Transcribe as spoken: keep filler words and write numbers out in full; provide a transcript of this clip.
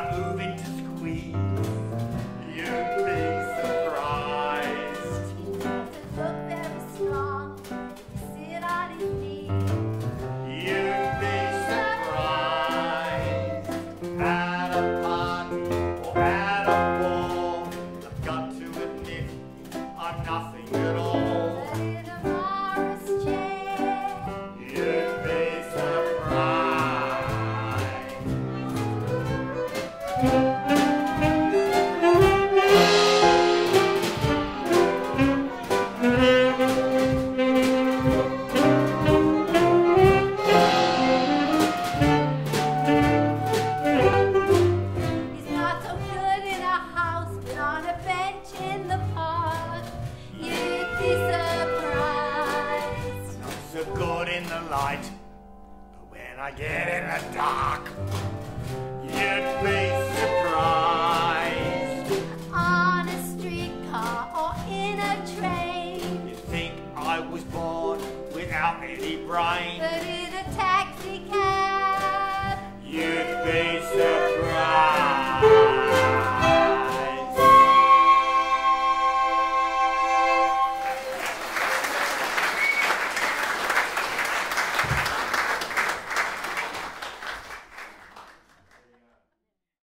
I'm moving to squeeze. You'd be surprised. He doesn't look very strong if you sit on his knees. You'd be surprised. At a party or at a ball, I've got to admit I'm nothing at all. But in a Morris chair, you'd be surprised. In the light, but when I get in the dark, you'd be surprised. On a streetcar or in a train, you'd think I was born without any brain.